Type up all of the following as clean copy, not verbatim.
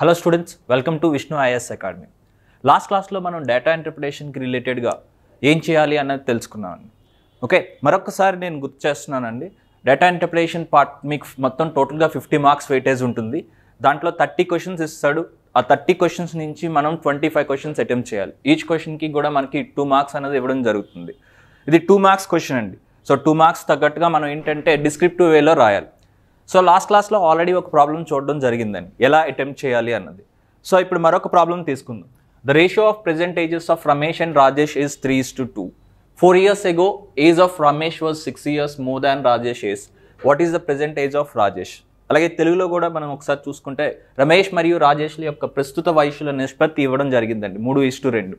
Hello students welcome to Vishnu IAS academy last class लो मनम data interpretation की related गा ఏం చేయాలి అన్నది తెలుసుకున్నామండి ఓకే మరొకసారి నేను గుర్తు చేస్తున్నానండి డేటా ఇంటర్ప్రిటేషన్ పార్ట్ మీకు మొత్తం టోటల్ గా 50 మార్క్స్ వెయిటేజ్ ఉంటుంది దాంట్లో 30 క్వశ్చన్స్ ఇస్తాడు ఆ 30 క్వశ్చన్స్ నుంచి మనం 25 క్వశ్చన్స్ అటెంప్ట్ చేయాలి ఈచ్ క్వశ్చన్ కి కూడా మనకి 2 మార్క్స్ అనేది ఇవ్వడం జరుగుతుంది ఇది 2 మార్క్స్ క్వశ్చన్ అండి సో 2 మార్క్స్ తగ్గట్టుగా మనం ఏంటంటే డిస్క్రిప్టివ్ వేలో రాయాలి సో లాస్ట్ క్లాస్ లో ఆల్రెడీ ఒక ప్రాబ్లం చూడడం జరిగిందండి ఎలా అటెంప్ట్ చేయాలి అన్నది సో ఇప్పుడు మరొక ప్రాబ్లం తీసుకుందాం The ratio of present ages of Ramesh and Rajesh is 3:2. 4 years ago, age of Ramesh was 6 years more than Rajesh is. What is the present age of Rajesh? అలాగే తెలుగులో కూడా మనం ఒకసారి చూసుకుంటే రమేష్ మరియు రాజేష్ల యొక్క ప్రస్తుత వయసుల నిష్పత్తి ఇవ్వడం జరిగిందండి 3:2.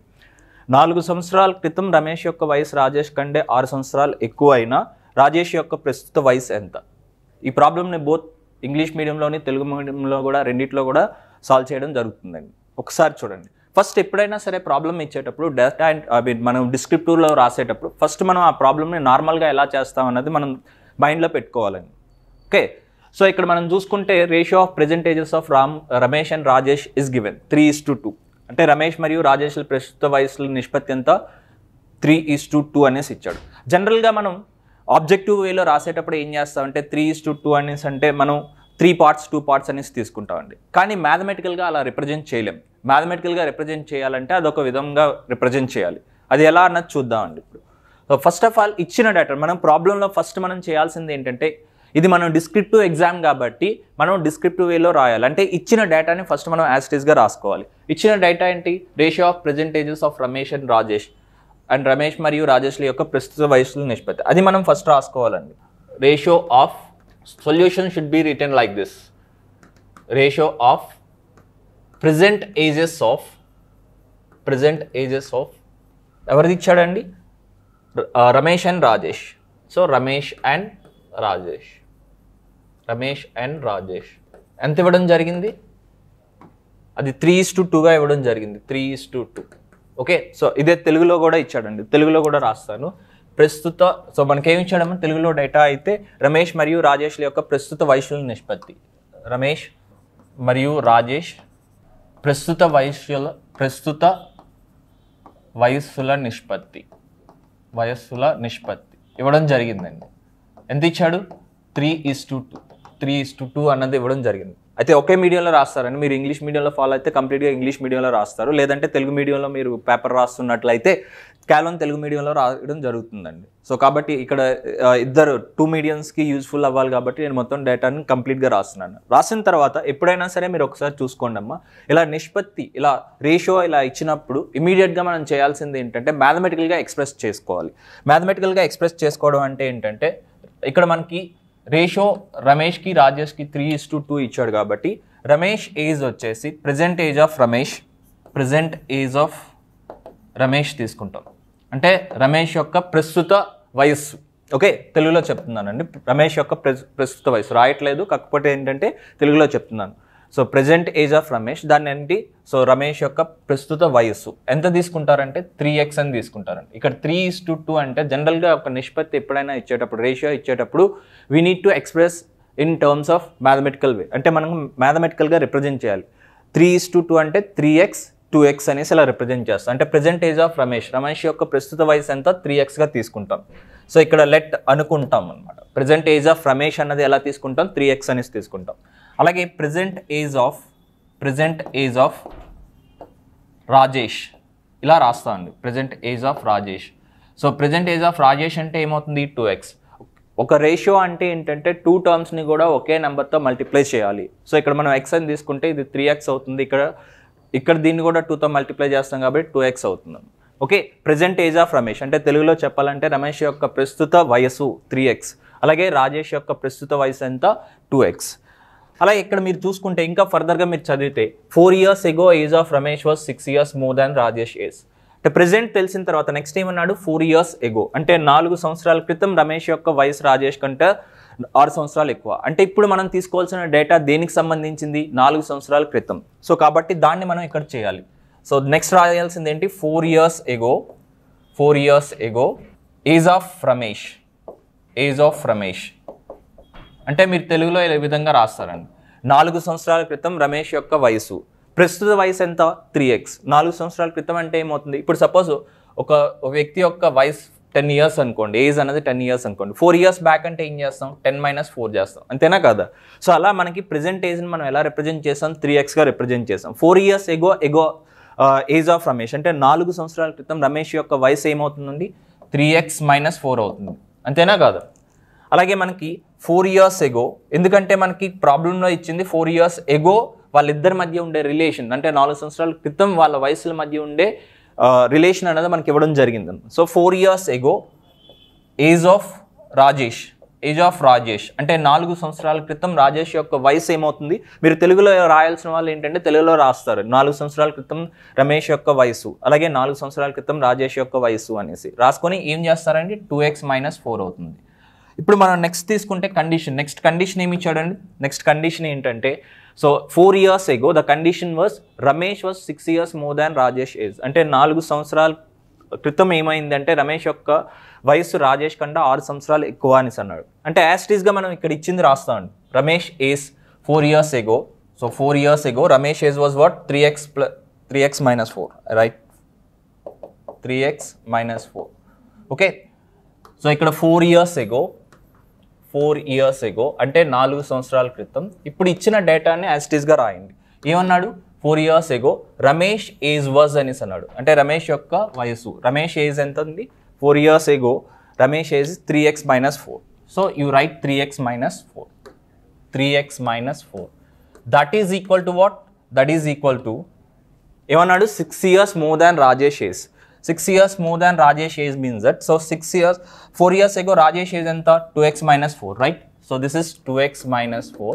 4 సంవత్సరాల క్రితం రమేష్ యొక్క వయసు రాజేష్ కంటే 6 సంవత్సరాలు ఎక్కువ అయినా రాజేష్ యొక్క ప్రస్తుత వయసు ఎంత? ఈ ప్రాబ్లమ్ ని బోత్ ఇంగ్లీష్ మీడియంలోని తెలుగు మీడియంలో కూడా రెండిట్లో కూడా సాల్వ్ చేయడం జరుగుతుందండి. ఒకసారి చూడండి. ఫస్ట్ ఎప్పుడైనా సరే ప్రాబ్లం ఇచ్చేటప్పుడు డేటా ఐ మీన్ మనం డిస్క్రిప్టివ్ లో రాసేటప్పుడు ఫస్ట్ మనం ఆ ప్రాబ్లం ని నార్మల్ గా ఎలా చేస్తాం అన్నది మనం మైండ్ లో పెట్టుకోవాలండి ఓకే సో ఇక్కడ మనం చూసుకుంటే ratio of present ages of Ramesh and Rajesh is given 3:2 అంటే రమేష్ మరియు రాజేష్ల ప్రస్తుత వయసుల నిష్పత్తి ఎంత 3:2 అనేసి ఇచ్చాడు జనరల్ గా మనం ఆబ్జెక్టివ్ వేలో రాసేటప్పుడు ఏం చేస్తామంటే 3:2 అనేసి అంటే మనం 3 parts 2 parts అనేసి తీసుకుంటామండి కానీ మ్యాథమెటికల్ గా అలా రిప్రజెంట్ చేయలేం మ్యాథమెటికల్ గా రిప్రజెంట్ చేయాలంటే అదొక విధంగా రిప్రజెంట్ చేయాలి అది ఎలా అన్నది చూద్దామండి ఇప్పుడు సో ఫస్ట్ ఆఫ్ ఆల్ ఇచ్చిన డేటా మనం ప్రాబ్లం లో ఫస్ట్ మనం చేయాల్సింది ఏంటంటే ఇది మనం డిస్క్రిప్టివ్ ఎగ్జామ్ కాబట్టి మనం డిస్క్రిప్టివ్ వేలో రాయాలి అంటే ఇచ్చిన డేటాని ఫస్ట్ మనం యాజ్ ఇట్ ఈస్ గా రాసుకోవాలి ఇచ్చిన డేటా ఏంటి ratio of present ages of Ramesh and Rajesh మరియు రాజేష్ల యొక్క ప్రస్తుత వయసుల నిష్పత్తి అది మనం ఫస్ట్ రాసుకోవాలండి ratio of Solution should be written like this: ratio of present ages of evaru ichchadandi Ramesh and Rajesh. So Ramesh and Rajesh enta ivadam jarigindi adi 3:2 ga ivadam jarigindi 3:2 okay so ide telugulo kuda ichchadandi telugulo kuda raastanu ప్రస్తుత so మనకేం ఇచ్చాడమ్మా తెలుగులో data అయితే రమేష్ మరియు రాజేష్ల యొక్క ప్రస్తుత వయసుల నిష్పత్తి రమేష్ మరియు రాజేష్ ప్రస్తుత వయసుల నిష్పత్తి ఇవ్వడం జరిగిందండి ఎంత ఇచ్చాడు 3:2 అన్నది ఇవ్వడం జరిగింది అయితే ఒకే మీడియంలో రాస్తారండి మీరు ఇంగ్లీష్ మీడియంలో ఫాలో అయితే కంప్లీట్గా ఇంగ్లీష్ మీడియంలో రాస్తారు లేదంటే తెలుగు మీడియంలో మీరు పేపర్ రాస్తున్నట్లయితే కేవలం తెలుగు మీడియంలో రాయడం జరుగుతుందండి సో కాబట్టి ఇక్కడ ఇద్దరు 2 మీడియంస్కి యూజ్ఫుల్ అవ్వాలి కాబట్టి నేను మొత్తం డేటాని కంప్లీట్గా రాస్తున్నాను రాసిన తర్వాత ఎప్పుడైనా సరే మీరు ఒకసారి చూసుకోండి అమ్మా ఇలా నిష్పత్తి ఇలా రేషియో ఇలా ఇచ్చినప్పుడు ఇమీడియట్గా మనం చేయాల్సింది ఏంటంటే మ్యాథమెటికల్గా ఎక్స్ప్రెస్ చేసుకోవాలి మ్యాథమెటికల్గా ఎక్స్ప్రెస్ చేసుకోవడం అంటే ఏంటంటే ఇక్కడ మనకి రేషియో రమేష్కి రాజేష్కి 3:2 ఇచ్చాడు కాబట్టి రమేష్ ఏజ్ వచ్చేసి ప్రజెంట్ ఏజ్ ఆఫ్ రమేష్ తీసుకుంటాం అంటే రమేష్ యొక్క ప్రస్తుత వయస్సు ఓకే తెలుగులో చెప్తున్నానండి రమేష్ యొక్క ప్రస్తుత వయస్సు రాయట్లేదు కాకపోతే ఏంటంటే తెలుగులో చెప్తున్నాను so present age of Ramesh దాన్ని ఏంటి సో రమేష్ యొక్క ప్రస్తుత వయస్సు ఎంత తీసుకుంటారంటే 3x అని తీసుకుంటారండి ఇక్కడ 3:2 అంటే జనరల్గా ఒక నిష్పత్తి ఎప్పుడైనా ఇచ్చేటప్పుడు రేషియో ఇచ్చేటప్పుడు we need to express in terms of mathematical way అంటే మనం మ్యాథమెటికల్గా రిప్రజెంట్ చేయాలి 3:2 అంటే 3x 2x అనేసి ఇలా రిప్రజెంట్ చేస్తాం అంటే ప్రజెంట్ ఏజ్ ఆఫ్ రమేష్ యొక్క ప్రస్తుత వయసు ఎంత 3xగా తీసుకుంటాం సో ఇక్కడ లెట్ అనుకుంటాం అనమాట ప్రజెంట్ ఏజ్ ఆఫ్ రమేష్ అన్నది ఎలా తీసుకుంటాం 3x అనేసి తీసుకుంటాం అలాగే ప్రజెంట్ ఏజ్ ఆఫ్ రాజేష్ ఇలా రాస్తామండి present age of Rajesh so present age of Rajesh అంటే ఏమవుతుంది 2x ఒక రేషియో అంటే ఏంటంటే 2 టర్మ్స్ని కూడా ఒకే నెంబర్తో మల్టిప్లై చేయాలి సో ఇక్కడ మనం x అని తీసుకుంటే ఇది 3x అవుతుంది ఇక్కడ దీన్ని కూడా 2తో మల్టిప్లై చేస్తాం కాబట్టి 2x అవుతుంది okay present age of Ramesh అంటే తెలుగులో చెప్పాలంటే రమేష్ యొక్క ప్రస్తుత వయసు 3x అలాగే రాజేష్ యొక్క ప్రస్తుత వయసు ఎంత 2x అలాగే ఇక్కడ మీరు చూసుకుంటే ఇంకా ఫర్దర్గా మీరు చదివితే 4 years ago age of Ramesh was 6 years more than Rajesh age అంటే ప్రెజెంట్ తెలిసిన తర్వాత నెక్స్ట్ ఏమన్నాడు 4 years ago అంటే 4 సంవత్సరాల క్రితం రమేష్ యొక్క వయసు రాజేష్ కంటే 6 సంవత్సరాలు ఎక్కువ అంటే ఇప్పుడు మనం తీసుకోవాల్సిన డేటా దేనికి సంబంధించింది 4 సంవత్సరాల క్రితం సో కాబట్టి దాన్ని మనం ఇక్కడ చేయాలి సో నెక్స్ట్ రాయాల్సింది ఏంటి 4 years ago age of Ramesh అంటే మీరు తెలుగులో ఈ విధంగా రాస్తారండి 4 సంవత్సరాల క్రితం రమేష్ యొక్క వయసు ప్రస్తుత వయసు ఎంత 3x 4 సంవత్సరాల క్రితం అంటే ఏమవుతుంది ఇప్పుడు సపోజ్ ఒక వ్యక్తి యొక్క వయసు 10 ఇయర్స్ అనుకోండి ఏజ్ అనేది 10 ఇయర్స్ అనుకోండి 4 ఇయర్స్ బ్యాక్ అంటే ఏం చేస్తాం 10 - 4 చేస్తాం అంతేనా కదా సో అలా మనకి ప్రెజెంట్ ఏజ్ ని మనం ఎలా రిప్రజెంట్ చేస్తాం 3x గా రిప్రజెంట్ చేస్తాం 4 years ago age of Ramesh అంటే 4 సంవత్సరాల క్రితం రమేష్ యొక్క వయసు ఏమవుతుందండి 3x - 4 అవుతుంది అంతేనా కదా అలాగే మనకి 4 ఇయర్స్ ఎగో ఎందుకంటే మనకి ప్రాబ్లమ్ లో ఇచ్చింది 4 ఇయర్స్ ఎగో వాళ్ళిద్దరి మధ్య ఉండే రిలేషన్ అంటే 4 సంవత్సరాల క్రితం వాళ్ళ వయసుల మధ్య ఉండే రిలేషన్ అనేది మనకి ఇవ్వడం జరిగింది so 4 years ago age of Rajesh అంటే 4 సంవత్సరాల క్రితం రాజేష్ యొక్క వయసు ఏమవుతుంది మీరు తెలుగులో రాయాల్సిన వాళ్ళు ఏంటంటే తెలుగులో రాస్తారు 4 సంవత్సరాల క్రితం రమేష్ యొక్క వయసు అలాగే 4 సంవత్సరాల క్రితం రాజేష్ యొక్క వయసు అనేసి రాసుకొని ఏం చేస్తారండి 2x - 4 అవుతుంది ఇప్పుడు మనం నెక్స్ట్ తీసుకుంటే కండిషన్ నెక్స్ట్ కండిషన్ ఏమి ఇచ్చాడండి నెక్స్ట్ కండిషన్ ఏంటంటే so 4 years ago the condition was Ramesh was 6 years more than Rajesh age అంటే 4 సంవత్సరాల క్రితం ఏమైందంటే రమేష్ యొక్క వయసు రాజేష్ కన్నా 6 సంవత్సరాలు ఎక్కువ అని అన్నాడు అంటే యాస్టీస్గా మనం ఇక్కడ ఇచ్చింది రాస్తామండి Ramesh age 4 years ago so 4 years ago Ramesh age was what 3x minus 4 right 3x minus 4 okay so ఇక్కడ 4 ఇయర్స్ ఎగో అంటే 4 సంవత్సరాల క్రితం ఇప్పుడు ఇచ్చిన డేటాని యాజ్ ఇట్ ఈస్ గా రాయండి ఏమన్నాడు 4 years ago Ramesh age was అనేసి అన్నాడు అంటే రమేష్ యొక్క వయసు రమేష్ ఏజ్ ఎంత ఉంది 4 years ago Ramesh age 3x minus 4 so you write 3x minus 4 that is equal to what that is equal to ఏమన్నాడు 6 years more than Rajesh age 6 years more than Rajesh age means that. So 4 years ago Rajesh age anta 2x minus 4, right? So this is 2x minus 4.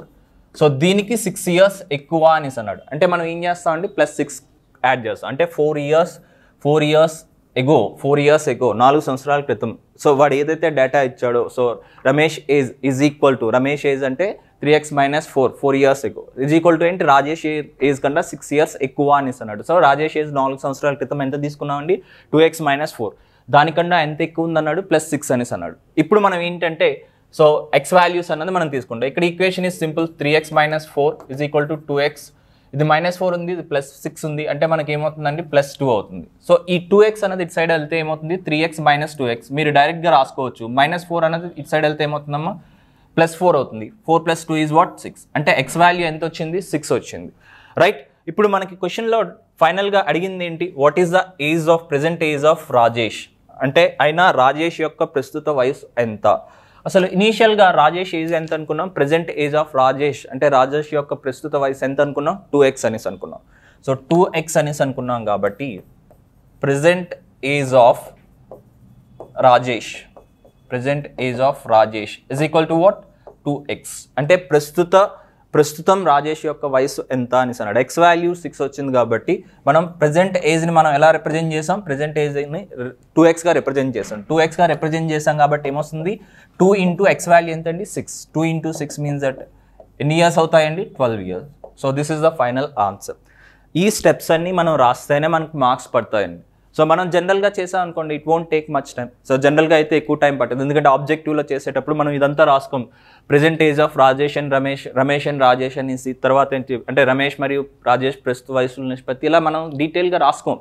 So deeniki 6 years ekkuva ani annadu. Ante manam em chestamandi plus 6 add chestam. Ante 4 years ago 4 samvatsaralu kritam. So vaadu edaithe data ichchado. So Ramesh age is equal to Ramesh age ante 3x minus 4 years ago is equal to ఏంటి Rajesh age కన్నా 6 years ఎక్కువ అనేసి అన్నాడు so Rajesh age 4 సంవత్సరాల క్రితం ఎంత తీసుకున్నామండి 2x minus 4 దానికన్నా ఎంత ఎక్కువ ఉందన్నాడు ప్లస్ 6 అనేసి అన్నాడు ఇప్పుడు మనం ఏంటంటే సో ఎక్స్ వాల్యూస్ అన్నది మనం తీసుకుంటాం ఇక్కడ equation is simple 3x minus 4 is equal to 2x ఇది -4 ఉంది ఇది +6 ఉంది అంటే మనకి ఏమవుతుందండి +2 అవుతుంది సో ఈ 2x అనేది ఇటు సైడ్ వెళ్తే ఏమవుతుంది 3x minus 2x మీరు డైరెక్ట్గా రాసుకోవచ్చు -4 అనేది ఇటు సైడ్ వెళ్తే ఏమవుతుందమ్మా +4 అవుతుంది 4 + 2 ఈజ్ వాట్ 6 అంటే ఎక్స్ వాల్యూ ఎంత వచ్చింది 6 వచ్చింది రైట్ ఇప్పుడు మనకి క్వశ్చన్లో ఫైనల్గా అడిగింది ఏంటి what is the age of present age of Rajesh అంటే అయినా రాజేష్ యొక్క ప్రస్తుత వయసు ఎంత అసలు ఇనీషియల్గా రాజేష్ ఏజ్ ఎంత అనుకున్నాం ప్రెజెంట్ ఏజ్ ఆఫ్ రాజేష్ అంటే రాజేష్ యొక్క ప్రస్తుత వయసు ఎంత అనుకున్నాం 2x అనేసి అనుకున్నాం సో 2x అనేసి అనుకున్నాం కాబట్టి present age of Rajesh is equal to what 2x అంటే ప్రస్తుతం రాజేష్ యొక్క వయసు ఎంత అని అన్నాడు x వాల్యూ 6 వచ్చింది కాబట్టి మనం ప్రెజెంట్ ఏజ్ని మనం ఎలా రిప్రజెంట్ చేసాం ప్రెజెంట్ ఏజ్ని 2xగా రిప్రజెంట్ చేసాం 2xగా రిప్రజెంట్ చేసాం కాబట్టి ఏమొస్తుంది 2 ఇంటూ x వాల్యూ ఎంత అండి 6 2 ఇంటూ 6 మీన్స్ దట్ ఎన్ని ఇయర్స్ అవుతాయండి 12 years so this is the final answer ఈ స్టెప్స్ అన్నీ మనం రాస్తేనే మనకు మార్క్స్ పడతాయండి సో మనం జనరల్గా చేసాం అనుకోండి it won't take much time so జనరల్గా అయితే ఎక్కువ టైం పట్టదు ఎందుకంటే ఆబ్జెక్టివ్లో చేసేటప్పుడు మనం ఇదంతా రాసుకోం present age of Rajesh and Ramesh Ramesh and Rajesh అనేసి తర్వాత ఏంటి అంటే రమేష్ మరియు రాజేష్ ప్రస్తుత వయసుల నిష్పత్తి ఇలా మనం డీటెయిల్గా రాసుకోం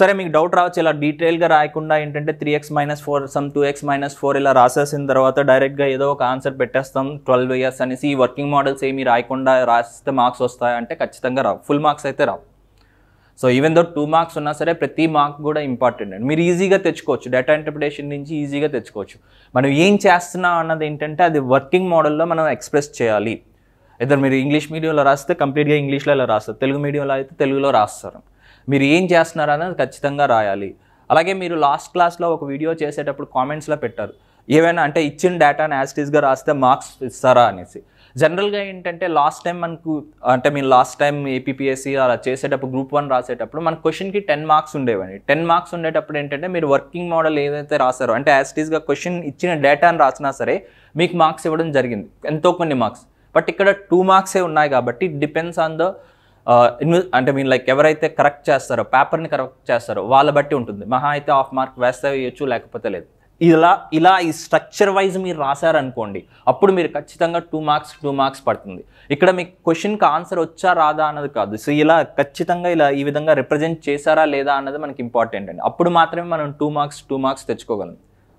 సరే మీకు డౌట్ రావచ్చు ఇలా డీటెయిల్గా రాయకుండా ఏంటంటే 3x - 4 సమ్ 2x - 4 ఇలా రాసేసిన తర్వాత డైరెక్ట్గా ఏదో ఒక ఆన్సర్ పెట్టేస్తాం 12 ఇయర్స్ అనేసి ఈ వర్కింగ్ మోడల్స్ ఏమి రాయకుండా రాస్తే మార్క్స్ వస్తాయంటే ఖచ్చితంగా రావు ఫుల్ మార్క్స్ అయితే రావు సో ఈవెన్ దో 2 మార్క్స్ ఉన్నా సరే ప్రతి మార్క్ కూడా ఇంపార్టెంట్ అండి మీరు ఈజీగా తెచ్చుకోవచ్చు డేటా ఇంటర్ప్రిటేషన్ నుంచి ఈజీగా తెచ్చుకోవచ్చు మనం ఏం చేస్తున్నాం అన్నది ఏంటంటే అది వర్కింగ్ మోడల్లో మనం ఎక్స్ప్రెస్ చేయాలి ఇద్దరు మీరు ఇంగ్లీష్ మీడియంలో రాస్తే కంప్లీట్గా ఇంగ్లీష్లో ఇలా రాస్తారు తెలుగు మీడియంలో అయితే తెలుగులో రాస్తారు మీరు ఏం చేస్తున్నారు అన్నది ఖచ్చితంగా రాయాలి అలాగే మీరు లాస్ట్ క్లాస్లో ఒక వీడియో చేసేటప్పుడు కామెంట్స్లో పెట్టారు ఏవైనా అంటే ఇచ్చిన డేటాని యాజ్ ఇట్ ఈస్గా రాస్తే మార్క్స్ ఇస్తారా అనేసి జనరల్గా ఏంటంటే లాస్ట్ టైం మనకు అంటే మీరు లాస్ట్ టైం APPSC అలా చేసేటప్పుడు Group 1 రాసేటప్పుడు మన క్వశ్చన్కి 10 marks ఉండేవండి 10 marks ఉండేటప్పుడు ఏంటంటే మీరు వర్కింగ్ మోడల్ ఏదైతే రాసారో అంటే యాజ్ ఇట్ ఈస్గా క్వశ్చన్ ఇచ్చిన డేటాను రాసినా సరే మీకు మార్క్స్ ఇవ్వడం జరిగింది ఎంతో కొన్ని మార్క్స్ బట్ ఇక్కడ 2 marksే ఉన్నాయి కాబట్టి డిపెండ్స్ ఆన్ ద అంటే మీరు లైక్ ఎవరైతే కరెక్ట్ చేస్తారో పేపర్ని కరెక్ట్ చేస్తారో వాళ్ళ బట్టి ఉంటుంది మహా అయితే హాఫ్ మార్క్ వేస్తే వేయచ్చు లేకపోతే లేదు ఇలా ఈ స్ట్రక్చర్ వైజ్ మీరు రాశారు అనుకోండి, అప్పుడు మీరు ఖచ్చితంగా 2 మార్క్స్ పడుతుంది. ఇక్కడ మీకు క్వశ్చన్ కి ఆన్సర్ వచ్చా రాదా అన్నది కాదు, సో ఇలా ఖచ్చితంగా ఇలా ఈ విధంగా రిప్రజెంట్ చేశారా లేదా అన్నది మనకి ఇంపార్టెంట్ అండి. అప్పుడు మాత్రమే మనం 2 మార్క్స్ తెచ్చుకోగలం.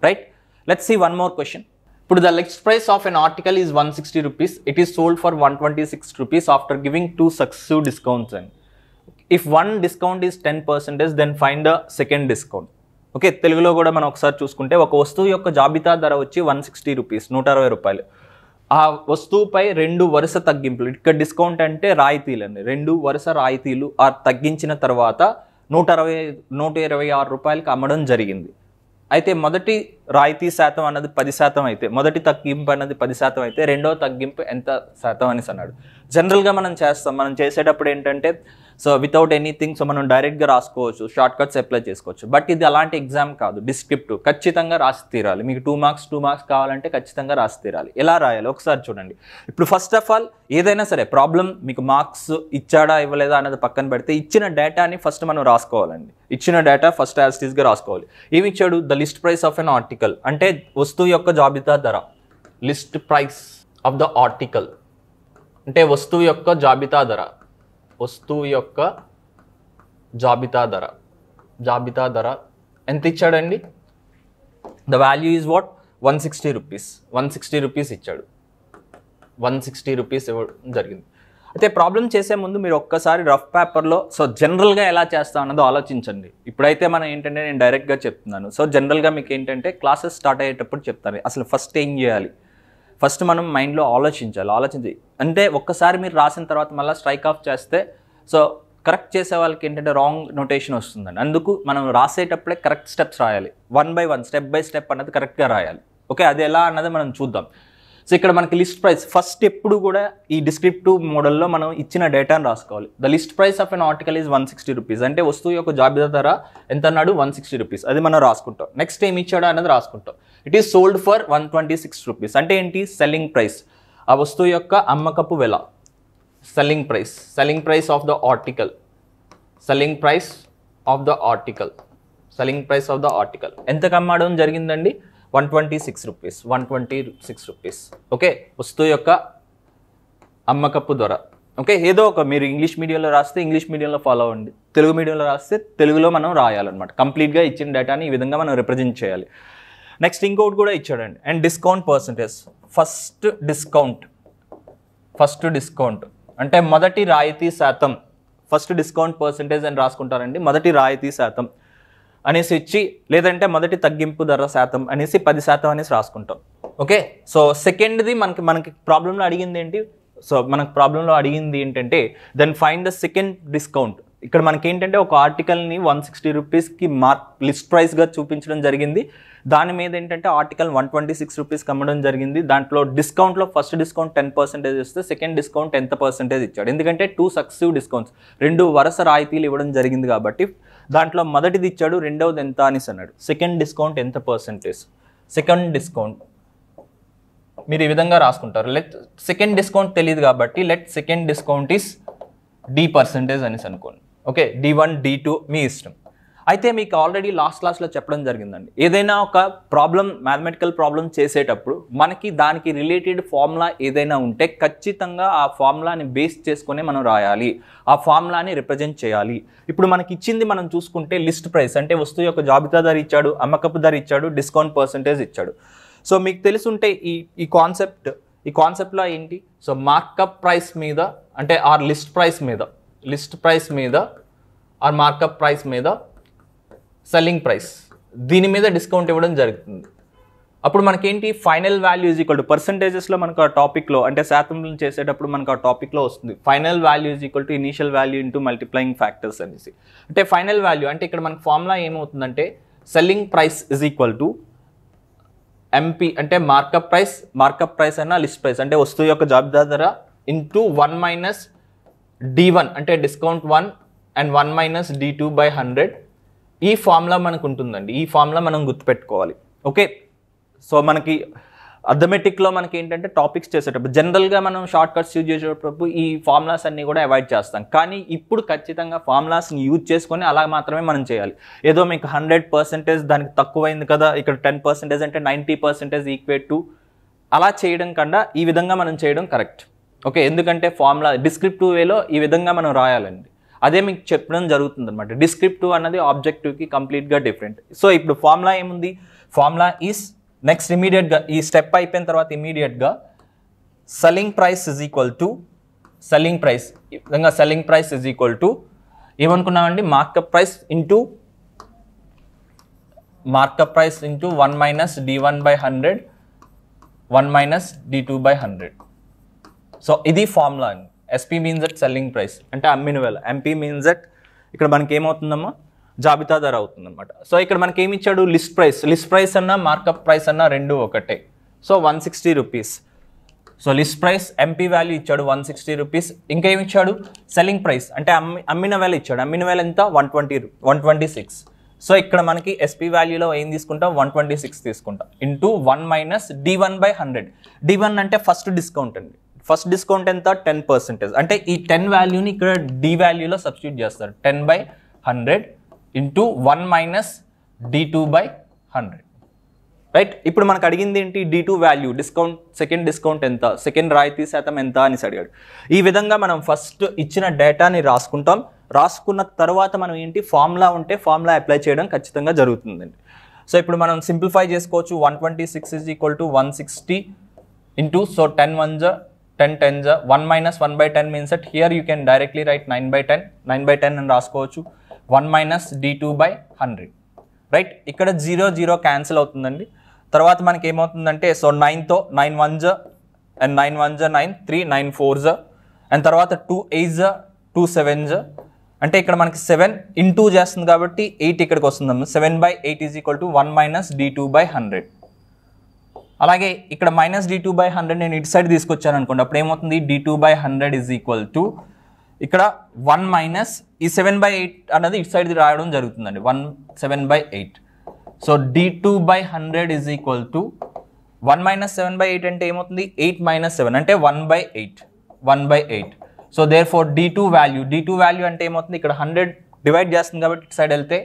Right, let's see one more question. ఇప్పుడు the leg price of an article is 160 rupees. It is sold for 126 rupees after giving 2 successive discounts. And if one discount is 10%, then find the second discount. Okay, తెలుగులో కూడా మనం ఒకసారి చూసుకుంటే ఒక వస్తువు యొక్క జాబితా ధర వచ్చి 160 రూపీస్, 160 రూపాయలు. ఆ వస్తువుపై 2 వరుస తగ్గింపులు, ఇక్కడ డిస్కౌంట్ అంటే రాయితీలు అండి, 2 వరుస రాయితీలు ఆ తగ్గించిన తర్వాత 126 రూపాయలకి అమ్మడం జరిగింది. అయితే మొదటి రాయితీ శాతం అన్నది 10%, అయితే మొదటి తగ్గింపు అన్నది 10%, అయితే రెండో తగ్గింపు ఎంత శాతం అనేసి అన్నాడు. జనరల్గా మనం చేసేటప్పుడు ఏంటంటే సో వితౌట్ ఎనీథింగ్ సో మనం డైరెక్ట్గా రాసుకోవచ్చు, షార్ట్ కట్స్ అప్లై చేసుకోవచ్చు. బట్ ఇది అలాంటి ఎగ్జామ్ కాదు, డిస్క్రిప్టివ్, ఖచ్చితంగా రాసి తీరాలి. మీకు 2 మార్క్స్ కావాలంటే ఖచ్చితంగా రాసి తీరాలి. ఎలా రాయాలి ఒకసారి చూడండి. ఇప్పుడు ఫస్ట్ ఆఫ్ ఆల్ ఏదైనా సరే ప్రాబ్లం మీకు మార్క్స్ ఇచ్చాడా ఇవ్వలేదా అనేది పక్కన పెడితే ఇచ్చిన డేటాని ఫస్ట్ మనం రాసుకోవాలండి. ఇచ్చిన డేటా ఫస్ట్ యాజ్ ఇట్ ఈస్గా రాసుకోవాలి. ఏమి ఇచ్చాడు? The list price of an article అంటే వస్తువు యొక్క జాబితా ధర. List price of the article అంటే వస్తువు యొక్క జాబితా ధర, వస్తువు యొక్క జాబితా ధర ఎంత ఇచ్చాడండి? The value is what? 160 rupees. 160 rupees ఇచ్చాడు, 160 రూపీస్ ఇవ్వడం జరిగింది. అయితే ప్రాబ్లం చేసే ముందు మీరు ఒక్కసారి రఫ్ పేపర్లో సో జనరల్గా ఎలా చేస్తాం అన్నదో ఆలోచించండి. ఇప్పుడైతే మనం ఏంటంటే నేను డైరెక్ట్గా చెప్తున్నాను. సో జనరల్గా మీకు ఏంటంటే క్లాసెస్ స్టార్ట్ అయ్యేటప్పుడు చెప్తాను అసలు ఫస్ట్ ఏం చేయాలి. ఫస్ట్ మనం మైండ్లో ఆలోచించాలి. అంటే ఒక్కసారి మీరు రాసిన తర్వాత మళ్ళీ స్ట్రైక్ ఆఫ్ చేస్తే సో కరెక్ట్ చేసే వాళ్ళకి ఏంటంటే రాంగ్ నోటేషన్ వస్తుందండి. అందుకు మనం రాసేటప్పుడే కరెక్ట్ స్టెప్స్ రాయాలి, 1 by 1 స్టెప్ బై స్టెప్ అన్నది కరెక్ట్గా రాయాలి. ఓకే, అది ఎలా అన్నది మనం చూద్దాం. సో ఇక్కడ మనకి లిస్ట్ ప్రైస్ ఫస్ట్ ఎప్పుడు కూడా ఈ డిస్క్రిప్టివ్ మోడల్లో మనం ఇచ్చిన డేటాను రాసుకోవాలి. The list price of an article is 160 rupees అంటే వస్తువు యొక్క జాబితా ధర ఎంత అన్నాడు? 160 రూపీస్. అది మనం రాసుకుంటాం. నెక్స్ట్ ఏమి ఇచ్చాడో అన్నది రాసుకుంటాం. It is sold for 126 rupees అంటే ఏంటి? సెల్లింగ్ ప్రైస్, ఆ వస్తువు యొక్క అమ్మకపు వెల. Selling price, selling price of the article, selling price of the article, selling price of the article ఎంతకు అమ్మడం జరిగిందండి? 126 రూపీస్. 126 రూపీస్. ఓకే, వస్తువు యొక్క అమ్మకపు ధర. ఓకే, ఏదో ఒక మీరు ఇంగ్లీష్ మీడియంలో రాస్తే ఇంగ్లీష్ మీడియంలో ఫాలో అవ్వండి, తెలుగు మీడియంలో రాస్తే తెలుగులో మనం రాయాలన్నమాట. కంప్లీట్గా ఇచ్చిన డేటాని ఈ విధంగా మనం రిప్రజెంట్ చేయాలి. నెక్స్ట్ ఇంకోటి కూడా ఇచ్చాడండి, and discount percentage. First discount అంటే మొదటి రాయితీ శాతం. ఫస్ట్ డిస్కౌంట్ పర్సంటేజ్ అని రాసుకుంటారండి, మొదటి రాయితీ శాతం అనేసి ఇచ్చి, లేదంటే మొదటి తగ్గింపు ధర శాతం అనేసి 10% అనేసి రాసుకుంటాం. ఓకే, సో సెకండ్ది మనకి ప్రాబ్లంలో అడిగింది ఏంటి? సో మనకు ప్రాబ్లంలో అడిగింది ఏంటంటే then find the second discount. ఇక్కడ మనకి ఏంటంటే ఒక ఆర్టికల్ని 160 రూపీస్కి లిస్ట్ ప్రైస్గా చూపించడం జరిగింది. దాని మీద ఏంటంటే ఆర్టికల్ 126 రూపీస్కి అమ్మడం జరిగింది. దాంట్లో డిస్కౌంట్లో ఫస్ట్ డిస్కౌంట్ 10% ఇస్తే సెకండ్ డిస్కౌంట్ ఎంత పర్సెంటేజ్ ఇచ్చాడు? ఎందుకంటే 2 successive discounts 2 వరుస రాయితీలు ఇవ్వడం జరిగింది కాబట్టి దాంట్లో మొదటిది ఇచ్చాడు, రెండవది ఎంత అనేసి అన్నాడు. సెకండ్ డిస్కౌంట్ ఎంత పర్సెంటేజ్? సెకండ్ డిస్కౌంట్ మీరు ఈ విధంగా రాసుకుంటారు. సెకండ్ డిస్కౌంట్ తెలియదు కాబట్టి సెకండ్ డిస్కౌంట్ ఈస్ D% అనేసి అనుకోండి. ఓకే, D1, D2 మీ ఇష్టం. అయితే మీకు ఆల్రెడీ లాస్ట్లో చెప్పడం జరిగిందండి, ఏదైనా ఒక ప్రాబ్లం మ్యాథమెటికల్ ప్రాబ్లం చేసేటప్పుడు మనకి దానికి రిలేటెడ్ ఫార్ములా ఏదైనా ఉంటే ఖచ్చితంగా ఆ ఫార్ములాని బేస్ చేసుకునే మనం రాయాలి, ఆ ఫార్ములాని రిప్రజెంట్ చేయాలి. ఇప్పుడు మనకి ఇచ్చింది మనం చూసుకుంటే లిస్ట్ ప్రైస్ అంటే వస్తువు యొక్క జాబితా ధర ఇచ్చాడు, అమ్మకపు ధర ఇచ్చాడు, డిస్కౌంట్ పర్సంటేజ్ ఇచ్చాడు. సో మీకు తెలుసుంటే ఈ కాన్సెప్ట్లో ఏంటి? సో మార్కప్ ప్రైస్ మీద అంటే ఆర్ లిస్ట్ ప్రైస్ మీద ఆర్ మార్కప్ ప్రైస్ మీద సెల్లింగ్ ప్రైస్ దీని మీద డిస్కౌంట్ ఇవ్వడం జరుగుతుంది. అప్పుడు మనకేంటి? Final value is equal to పర్సంటేజెస్లో మనకు ఆ టాపిక్లో అంటే శాతం చేసేటప్పుడు మనకు ఆ టాపిక్లో వస్తుంది final value is equal to initial value into multiplying factors అనేసి. అంటే ఫైనల్ వాల్యూ అంటే ఇక్కడ మనకు ఫార్ములా ఏమవుతుందంటే selling price is equal to MP అంటే మార్కప్ ప్రైస్ అన్న లిస్ట్ ప్రైస్ అంటే వస్తువు యొక్క జాబితా ధర ఇంటూ 1 - D1 అంటే డిస్కౌంట్ 1 అండ్ 1 - D2/100. ఈ ఫార్ములా మనకు ఉంటుందండి, ఈ ఫార్ములా మనం గుర్తుపెట్టుకోవాలి. ఓకే, సో మనకి అథమెటిక్ లో మనకి ఏంటంటే టాపిక్స్ చేసేటప్పుడు జనరల్ గా మనం షార్ట్ కట్స్ యూజ్ చేసేటప్పుడు ఈ ఫార్ములాస్ అన్ని కూడా అవాయిడ్ చేస్తాం. కానీ ఇప్పుడు ఖచ్చితంగా ఫార్ములాస్ ని యూజ్ చేసుకొని అలా మాత్రమే మనం చేయాలి. ఏదో మీకు 100% దానికి తక్కువైంది కదా, ఇక్కడ 10% అంటే 90% ఈక్వేట్ టు అలా చేయడం కన్నా ఈ విధంగా మనం చేయడం కరెక్ట్. ఓకే, ఎందుకంటే ఫార్ములా డిస్క్రిప్టివ్ వేలో ఈ విధంగా మనం రాయాలండి. అదే మీకు చెప్పడం జరుగుతుందన్నమాట. డిస్క్రిప్టివ్ అన్నది ఆబ్జెక్టివ్ కి కంప్లీట్ గా డిఫరెంట్. సో ఇప్పుడు ఫార్ములా ఏముంది, ఫార్ములా ఈస్ నెక్స్ట్ ఇమీడియట్ గా ఈ స్టెప్ అయిపోయిన తర్వాత ఇమీడియట్ గా selling price is equal to selling price, ఈ విధంగా selling price is equal to ఏమనుకున్నామండి, markup price into 1 - D1/100 1 - D2/100. So ఇది ఫార్ములా అండి. SP means that selling price అంటే అమ్మిన వేళ, MP మీన్స్ దట్ ఇక్కడ మనకి ఏమవుతుందమ్మా జాబితా ధర అవుతుందన్నమాట. సో ఇక్కడ మనకి ఏమి ఇచ్చాడు, లిస్ట్ ప్రైస్ అన్న మార్కప్ ప్రైస్ అన్న రెండు ఒకటే. So 160 rupees. So list price MP value ఇచ్చాడు 160 రూపీస్. ఇంకేమి ఇచ్చాడు, సెల్లింగ్ ప్రైస్ అంటే అమ్మిన వేళ ఇచ్చాడు. అమ్మిన వేళ ఎంత, 126. సో ఇక్కడ మనకి SP వాల్యూలో ఏం తీసుకుంటాం, 126 తీసుకుంటాం ఇంటూ 1 - D1/100. D1 అంటే ఫస్ట్ డిస్కౌంట్ అండి. ఫస్ట్ డిస్కౌంట్ ఎంత, 10%. అంటే ఈ 10 వాల్యూని ఇక్కడ D వాల్యూలో సబ్స్టిట్యూట్ చేస్తారు. 10/100 ఇంటూ 1 - D2/100. రైట్, ఇప్పుడు మనకు అడిగింది ఏంటి, D2 value, discount second discount ఎంత, సెకండ్ రాయితీ శాతం ఎంత అని అడిగాడు. ఈ విధంగా మనం ఫస్ట్ ఇచ్చిన డేటాని రాసుకుంటాం. రాసుకున్న తర్వాత మనం ఏంటి, ఫార్ములా ఉంటే ఫార్ములా అప్లై చేయడం ఖచ్చితంగా జరుగుతుందండి. సో ఇప్పుడు మనం సింప్లిఫై చేసుకోవచ్చు. 126 = 160 into, so 10 1 10 10 1 - 1/10 means that here you can directly write 9/10 అని రాసుకోవచ్చు. 1 - D2/100. రైట్, ఇక్కడ 0 0 క్యాన్సిల్ అవుతుందండి. తర్వాత మనకి ఏమవుతుందంటే, సో 9తో 9 1 and 9 1 9 3 9 4 అండ్ తర్వాత 2 8 2 7 అంటే ఇక్కడ మనకి 7 ఇంటూ చేస్తుంది కాబట్టి 8 ఇక్కడికి వస్తుంది. 7/8 = 1 - D2/100. అలాగే ఇక్కడ -D2/100 నేను ఇటు సైడ్ తీసుకొచ్చాను అనుకోండి, అప్పుడు ఏమవుతుంది, D2/100 = ఇక్కడ 1 - ఈ 7/8 అనేది ఇటు సైడ్ రాయడం జరుగుతుందండి. 1 7/8. సో D2/100 = 1 - 7/8 అంటే ఏమవుతుంది, 8 - 7 అంటే 1/8. సో therefore D2 వాల్యూ అంటే ఏమవుతుంది, ఇక్కడ 100 డివైడ్ చేస్తుంది కాబట్టి ఇటు సైడ్ వెళ్తే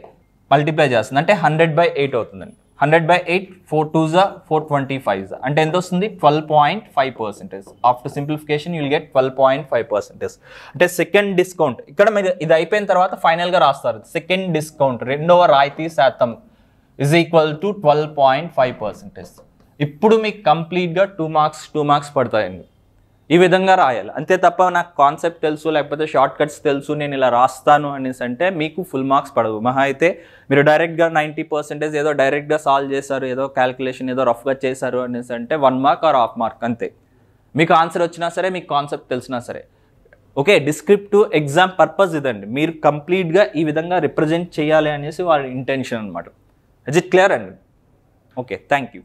మల్టిప్లై చేస్తుంది, అంటే 100/8 అవుతుందండి. 100/8 4 2s 4 25 అంటే ఎంత వస్తుంది, 12.5%. After simplification you'll get 12.5%. అంటే సెకండ్ డిస్కౌంట్ ఇక్కడ మీరు ఇది అయిపోయిన తర్వాత ఫైనల్ గా రాస్తారు. సెకండ్ డిస్కౌంట్ రెండవ రాయితీ శాతం = 12.5%. ఇప్పుడు మీకు కంప్లీట్ గా 2 మార్క్స్ పడతాయండి. ఈ విధంగా రాయాలి అంతే తప్ప నాకు కాన్సెప్ట్ తెలుసు లేకపోతే షార్ట్ కట్స్ తెలుసు నేను ఇలా రాస్తాను అనేసి అంటే మీకు ఫుల్ మార్క్స్ పడవు. మహా అయితే మీరు డైరెక్ట్గా 90% ఏదో డైరెక్ట్గా సాల్వ్ చేశారు, ఏదో క్యాలిక్యులేషన్ ఏదో రఫ్గా చేశారు అనేసి అంటే 1 మార్క్ or ½ మార్క్ అంతే. మీకు ఆన్సర్ వచ్చినా సరే, మీకు కాన్సెప్ట్ తెలిసినా సరే. ఓకే, డిస్క్రిప్టివ్ ఎగ్జామ్ పర్పస్ ఇదండి. మీరు కంప్లీట్గా ఈ విధంగా రిప్రజెంట్ చేయాలి అనేసి వాళ్ళ ఇంటెన్షన్ అనమాట. ఇజ్ ఇట్ క్లియర్ అండి? Okay, thank you.